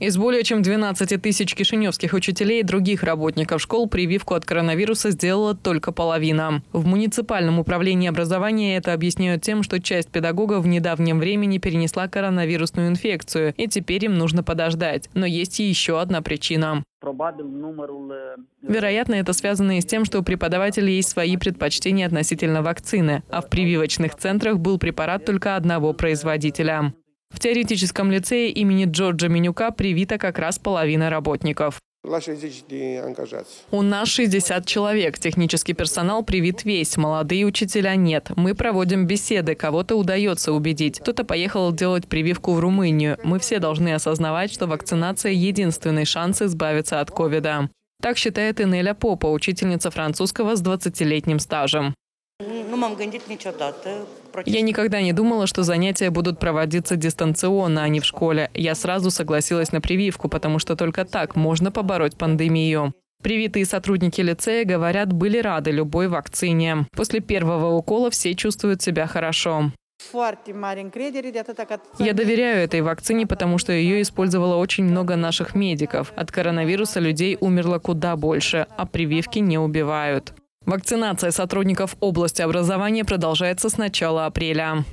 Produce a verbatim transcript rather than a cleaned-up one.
Из более чем двенадцати тысяч кишиневских учителей и других работников школ прививку от коронавируса сделала только половина. В муниципальном управлении образования это объясняют тем, что часть педагогов в недавнем времени перенесла коронавирусную инфекцию, и теперь им нужно подождать. Но есть еще одна причина. Вероятно, это связано и с тем, что у преподавателей есть свои предпочтения относительно вакцины, а в прививочных центрах был препарат только одного производителя. В теоретическом лицее имени Джорджа Минюка привита как раз половина работников. У нас шестьдесят человек. Технический персонал привит весь. Молодые учителя нет. Мы проводим беседы. Кого-то удается убедить. Кто-то поехал делать прививку в Румынию. Мы все должны осознавать, что вакцинация – единственный шанс избавиться от ковида. Так считает Инеля Попа, учительница французского с двадцатилетним стажем. Я никогда не думала, что занятия будут проводиться дистанционно, а не в школе. Я сразу согласилась на прививку, потому что только так можно побороть пандемию. Привитые сотрудники лицея, говорят, были рады любой вакцине. После первого укола все чувствуют себя хорошо. Я доверяю этой вакцине, потому что ее использовало очень много наших медиков. От коронавируса людей умерло куда больше, а прививки не убивают. Вакцинация сотрудников области образования продолжается с начала апреля.